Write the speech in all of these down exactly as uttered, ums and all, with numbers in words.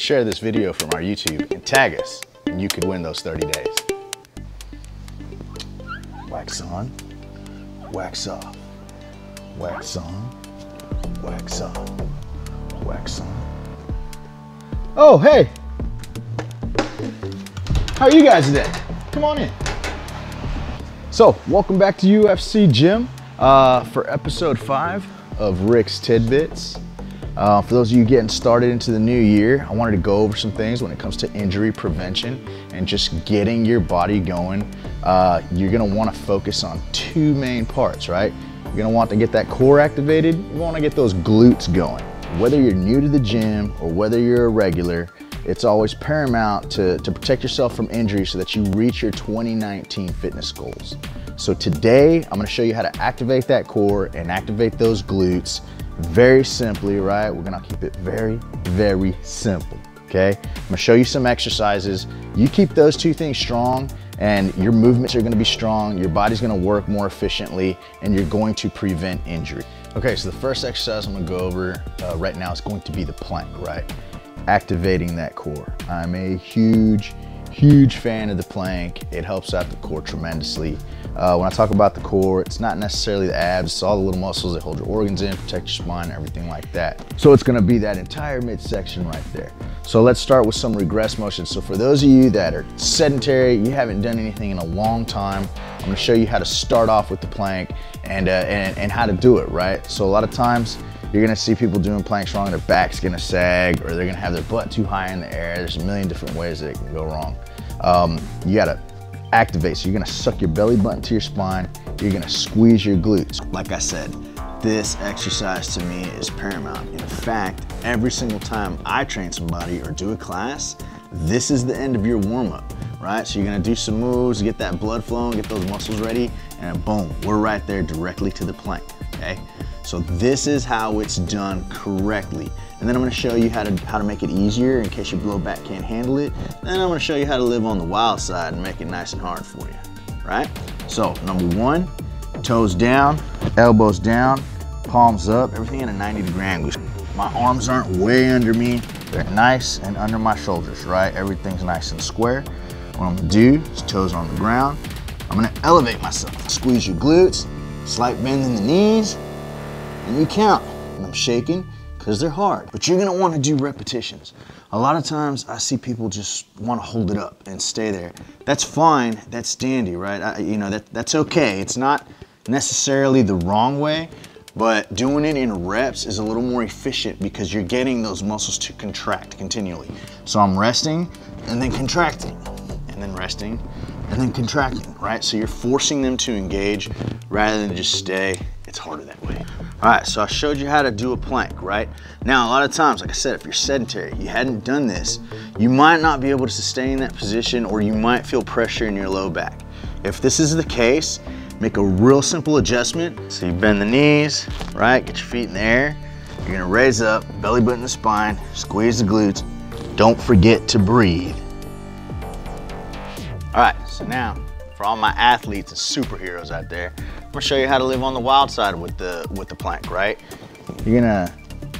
share this video from our YouTube, and tag us, and you could win those thirty days. Wax on, wax off, wax on, wax off, wax on. Oh, hey. How are you guys today? Come on in. So, welcome back to U F C Gym uh, for episode five of Rick's Tidbits. Uh, for those of you getting started into the new year, I wanted to go over some things when it comes to injury prevention and just getting your body going. Uh, you're gonna wanna focus on two main parts, right? You're gonna want to get that core activated, you wanna get those glutes going. Whether you're new to the gym or whether you're a regular, it's always paramount to, to protect yourself from injury so that you reach your twenty nineteen fitness goals. So today, I'm gonna show you how to activate that core and activate those glutes very simply, right? We're gonna keep it very, very simple, okay? I'm gonna show you some exercises. You keep those two things strong and your movements are gonna be strong, your body's gonna work more efficiently, and you're going to prevent injury. Okay, so the first exercise I'm gonna go over uh, right now is going to be the plank, right? Activating that core. I'm a huge, huge fan of the plank. It helps out the core tremendously. Uh, when I talk about the core, it's not necessarily the abs, it's all the little muscles that hold your organs in, protect your spine, everything like that. So it's gonna be that entire midsection right there. So let's start with some regress motions. So for those of you that are sedentary, you haven't done anything in a long time, I'm gonna show you how to start off with the plank and, uh, and, and how to do it, right? So a lot of times, you're gonna see people doing planks wrong, their back's gonna sag, or they're gonna have their butt too high in the air. There's a million different ways that it can go wrong. Um, you gotta activate, so you're gonna suck your belly button to your spine, you're gonna squeeze your glutes. Like I said, this exercise to me is paramount. In fact, every single time I train somebody or do a class, this is the end of your warm-up, right? So you're gonna do some moves, get that blood flowing, get those muscles ready, and boom, we're right there directly to the plank, okay? So this is how it's done correctly. And then I'm gonna show you how to, how to make it easier in case your blow back can't handle it. Then I'm gonna show you how to live on the wild side and make it nice and hard for you, right? So number one, toes down, elbows down, palms up, everything at a ninety degree angle. My arms aren't way under me. They're nice and under my shoulders, right? Everything's nice and square. What I'm gonna do is toes on the ground. I'm gonna elevate myself. Squeeze your glutes, slight bend in the knees, and you count. And I'm shaking because they're hard, but you're gonna wanna do repetitions. A lot of times I see people just wanna hold it up and stay there. That's fine, that's dandy, right? I, you know, that, that's okay. It's not necessarily the wrong way, but doing it in reps is a little more efficient because you're getting those muscles to contract continually. So I'm resting and then contracting and then resting and then contracting, right? So you're forcing them to engage rather than just stay. It's harder that way. All right, so I showed you how to do a plank, right? Now, a lot of times, like I said, if you're sedentary, you hadn't done this, you might not be able to sustain that position or you might feel pressure in your low back. If this is the case, make a real simple adjustment. So you bend the knees, right? Get your feet in the air. You're gonna raise up, belly button the spine, squeeze the glutes. Don't forget to breathe. All right, so now, for all my athletes and superheroes out there, I'm gonna show you how to live on the wild side with the with the plank, right? You're gonna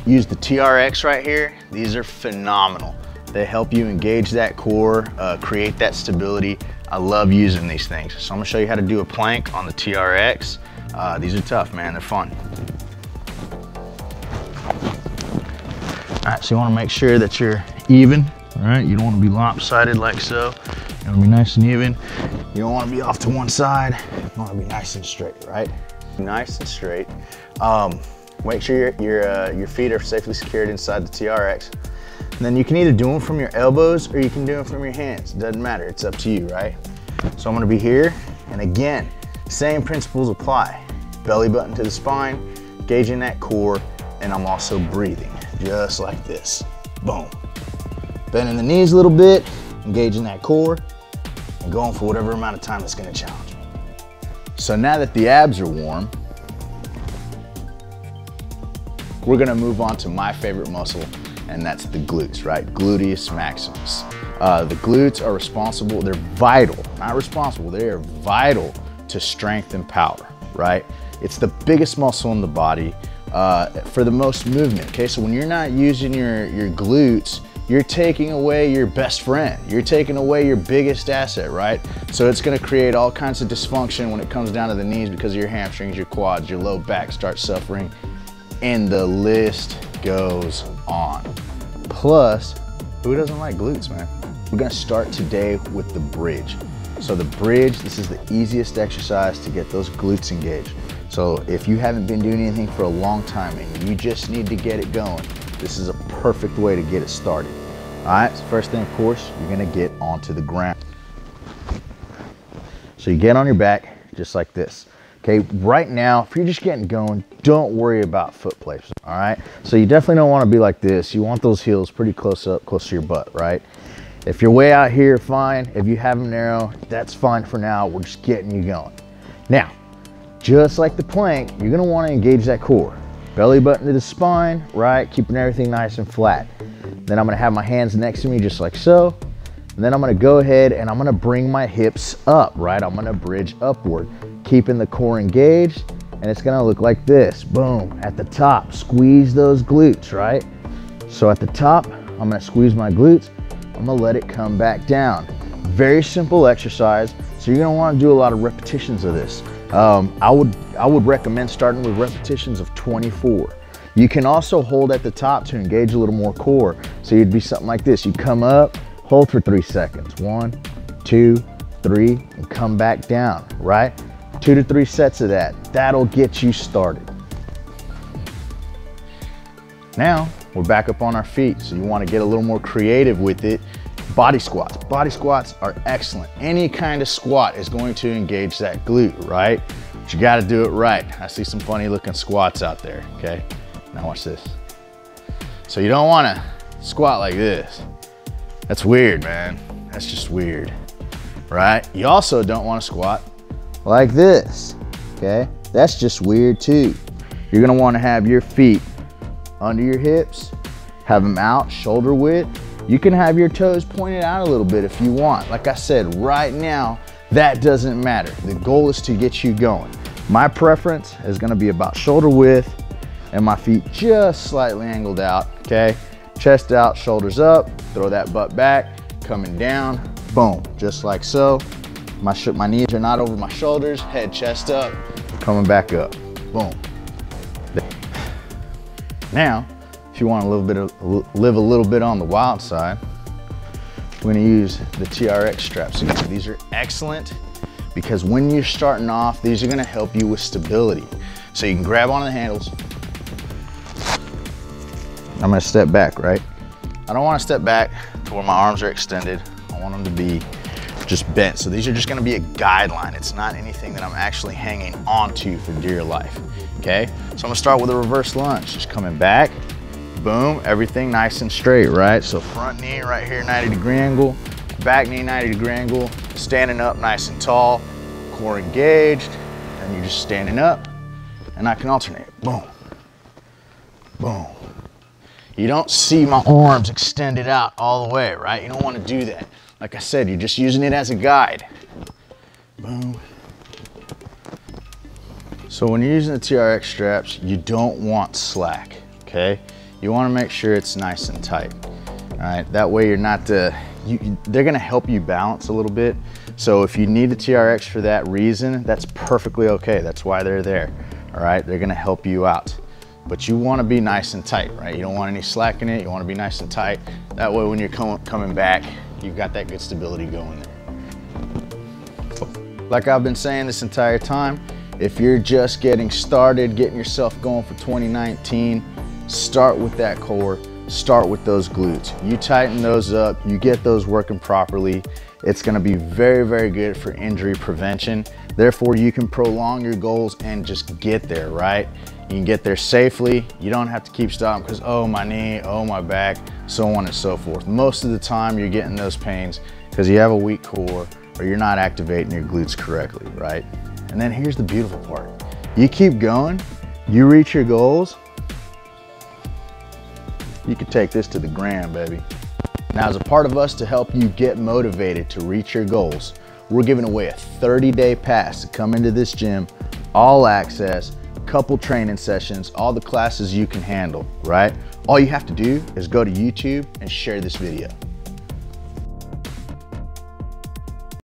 use the T R X right here. These are phenomenal. They help you engage that core, uh, create that stability. I love using these things. So I'm gonna show you how to do a plank on the T R X. Uh, these are tough, man, they're fun. All right, so you wanna make sure that you're even, all right? You don't wanna be lopsided like so. You wanna be nice and even. You don't wanna be off to one side. You wanna be nice and straight, right? Nice and straight. Um, make sure your, your, uh, your feet are safely secured inside the T R X. And then you can either do them from your elbows or you can do them from your hands. It doesn't matter, it's up to you, right? So I'm gonna be here, and again, same principles apply. Belly button to the spine, gauging that core, and I'm also breathing, just like this. Boom. Bending the knees a little bit, engaging that core, and going for whatever amount of time it's gonna challenge. So now that the abs are warm, we're gonna move on to my favorite muscle, and that's the glutes, right? Gluteus Maximus. Uh, the glutes are responsible, they're vital, not responsible, they are vital to strength and power, right? It's the biggest muscle in the body uh, for the most movement, okay? So when you're not using your, your glutes, you're taking away your best friend. You're taking away your biggest asset, right? So it's gonna create all kinds of dysfunction when it comes down to the knees because of your hamstrings, your quads, your low back starts suffering, and the list goes on. Plus, who doesn't like glutes, man? We're gonna start today with the bridge. So the bridge, this is the easiest exercise to get those glutes engaged. So if you haven't been doing anything for a long time and you just need to get it going, this is a perfect way to get it started. All right, so first thing, of course, you're gonna get onto the ground. So you get on your back, just like this. Okay, right now, if you're just getting going, don't worry about foot placement, all right? So you definitely don't wanna be like this. You want those heels pretty close up, close to your butt, right? If you're way out here, fine. If you have them narrow, that's fine for now. We're just getting you going. Now, just like the plank, you're gonna wanna engage that core. Belly button to the spine, right? Keeping everything nice and flat. Then I'm gonna have my hands next to me just like so. And then I'm gonna go ahead and I'm gonna bring my hips up, right? I'm gonna bridge upward, keeping the core engaged. And it's gonna look like this, boom. At the top, squeeze those glutes, right? So at the top, I'm gonna squeeze my glutes. I'm gonna let it come back down. Very simple exercise. So you're gonna wanna do a lot of repetitions of this. Um, I would I would recommend starting with repetitions of twenty-four. You can also hold at the top to engage a little more core. So you'd be something like this. You come up, hold for three seconds. One, two, three, and come back down, right? Two to three sets of that. That'll get you started. Now, we're back up on our feet. So you wanna get a little more creative with it. Body squats. Body squats are excellent. Any kind of squat is going to engage that glute, right? But you gotta do it right. I see some funny looking squats out there, okay? Now watch this. So you don't wanna squat like this. That's weird, man. That's just weird, right? You also don't wanna squat like this, okay? That's just weird too. You're gonna wanna have your feet under your hips, have them out shoulder width. You can have your toes pointed out a little bit if you want. Like I said, right now, that doesn't matter. The goal is to get you going. My preference is gonna be about shoulder width and my feet just slightly angled out, okay? Chest out, shoulders up, throw that butt back, coming down, boom, just like so. My, my knees are not over my shoulders, head, chest up, coming back up, boom. Now, if you want to live a, bit of, live a little bit on the wild side, we're going to use the T R X straps again. These are excellent because when you're starting off, these are going to help you with stability. So you can grab onto the handles. I'm going to step back, right? I don't want to step back to where my arms are extended. I want them to be just bent. So these are just going to be a guideline. It's not anything that I'm actually hanging onto for dear life, okay? So I'm going to start with a reverse lunge, just coming back. Boom, everything nice and straight, right? So front knee right here, ninety degree angle, back knee, ninety degree angle, standing up nice and tall, core engaged, and you're just standing up, and I can alternate, boom, boom. You don't see my arms extended out all the way, right? You don't wanna do that. Like I said, you're just using it as a guide. Boom. So when you're using the T R X straps, you don't want slack, okay? You want to make sure it's nice and tight. All right, that way you're not the, you, they're going to help you balance a little bit. So if you need the T R X for that reason, that's perfectly okay. That's why they're there. All right, they're going to help you out. But you want to be nice and tight, right? You don't want any slack in it. You want to be nice and tight. That way when you're com coming back, you've got that good stability going there. Like I've been saying this entire time, if you're just getting started, getting yourself going for twenty nineteen, start with that core, start with those glutes. You tighten those up, you get those working properly. It's gonna be very, very good for injury prevention. Therefore, you can prolong your goals and just get there, right? You can get there safely. You don't have to keep stopping because, oh, my knee, oh, my back, so on and so forth. Most of the time, you're getting those pains because you have a weak core or you're not activating your glutes correctly, right? And then here's the beautiful part. You keep going, you reach your goals, you can take this to the gram, baby. Now, as a part of us to help you get motivated to reach your goals, we're giving away a thirty day pass to come into this gym, all access, couple training sessions, all the classes you can handle, right? All you have to do is go to YouTube and share this video.